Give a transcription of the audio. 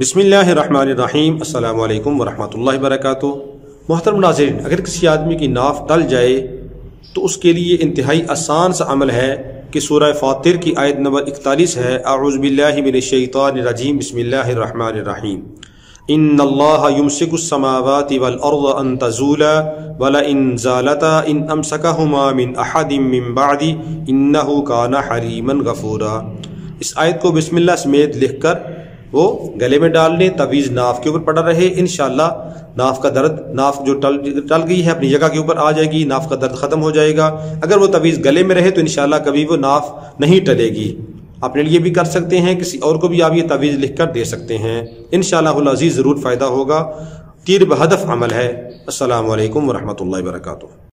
بسم اللہ الرحمن الرحیم، السلام علیکم ورحمۃ اللہ وبرکاتہ۔ محترم ناظرین، اگر کسی آدمی کی ناف ڈل جائے تو اس کے لیے انتہائی آسان سا عمل ہے کہ سورہ فاطر کی آیت نمبر 41 ہے، اعوذ باللہ من الشیطان الرجیم، بسم اللہ الرحمن الرحیم، ان اللہ یمسک السماوات والارض ان تزولا ولئن زالتا ان امسکہما من احد من بعد انہ کان حلیما غفورا۔ اس آیت کو بسم اللہ سمیت لکھ کر وہ گلے میں ڈال لیں، تعویذ ناف کے اوپر پڑا رہے، انشاءاللہ ناف کا درد، ناف جو ٹل گئی ہے اپنی جگہ کے اوپر آ جائے گی، ناف کا درد ختم ہو جائے گا۔ اگر وہ تعویذ گلے میں رہے تو انشاءاللہ کبھی وہ ناف نہیں ٹلے گی۔ اپنے لیے بھی کر سکتے ہیں، کسی اور کو بھی آپ یہ تعویذ لکھ کر دے سکتے ہیں، انشاءاللہ العزیز ضرور فائدہ ہوگا۔ تیر بہدف عمل ہے۔ السلام علیکم ورحمۃ اللہ وبرکاتہ۔